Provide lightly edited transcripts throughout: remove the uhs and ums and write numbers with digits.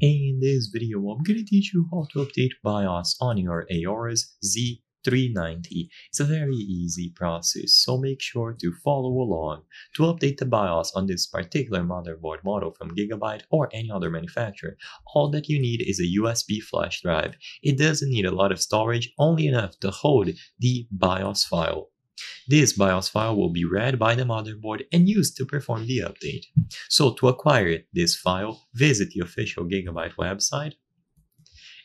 In this video, I'm going to teach you how to update BIOS on your Aorus Z390. It's a very easy process, so make sure to follow along. To update the BIOS on this particular motherboard model from Gigabyte or any other manufacturer, all that you need is a USB flash drive. It doesn't need a lot of storage, only enough to hold the BIOS file. This BIOS file will be read by the motherboard and used to perform the update. So to acquire this file, visit the official Gigabyte website,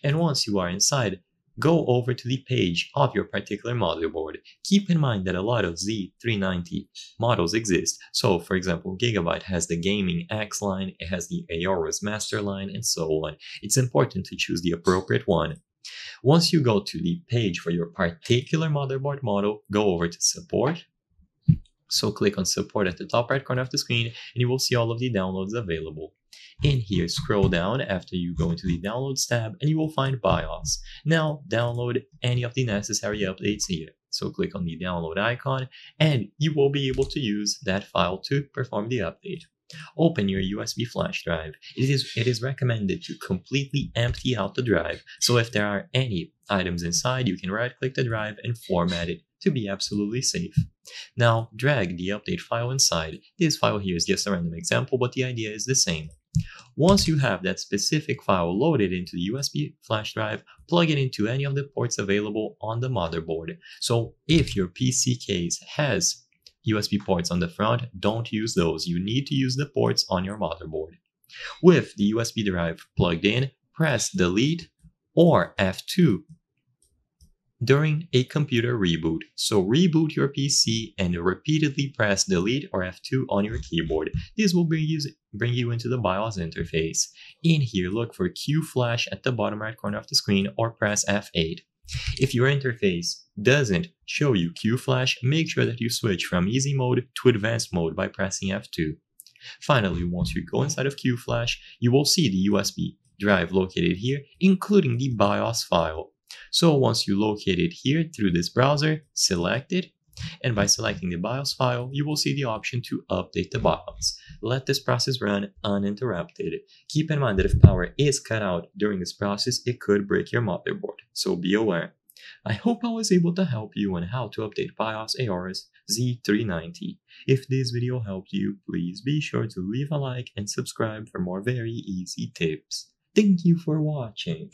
and once you are inside, go over to the page of your particular motherboard. Keep in mind that a lot of Z390 models exist. So, for example, Gigabyte has the Gaming X line, it has the Aorus Master line, and so on. It's important to choose the appropriate one. Once you go to the page for your particular motherboard model, go over to support. So click on support at the top right corner of the screen and you will see all of the downloads available. In here, scroll down after you go into the downloads tab and you will find BIOS. Now download any of the necessary updates here. So click on the download icon and you will be able to use that file to perform the update. Open your USB flash drive. It is recommended to completely empty out the drive, so if there are any items inside, you can right-click the drive and format it to be absolutely safe. Now drag the update file inside. This file here is just a random example, but the idea is the same. Once you have that specific file loaded into the USB flash drive, plug it into any of the ports available on the motherboard. So if your PC case has USB ports on the front, don't use those. You need to use the ports on your motherboard. With the USB drive plugged in, press delete or F2 during a computer reboot. So reboot your PC and repeatedly press delete or F2 on your keyboard. This will bring you into the BIOS interface. In here, look for Q-Flash at the bottom right corner of the screen or press F8. If your interface doesn't show you Q-Flash, make sure that you switch from easy mode to advanced mode by pressing F2. Finally, once you go inside of Q-Flash, you will see the USB drive located here, including the BIOS file. So once you locate it here through this browser, select it, and by selecting the BIOS file, you will see the option to update the BIOS. Let this process run uninterrupted. Keep in mind that if power is cut out during this process, it could break your motherboard, so be aware. I hope I was able to help you on how to update BIOS Aorus Z390. If this video helped you, please be sure to leave a like and subscribe for more very easy tips. Thank you for watching!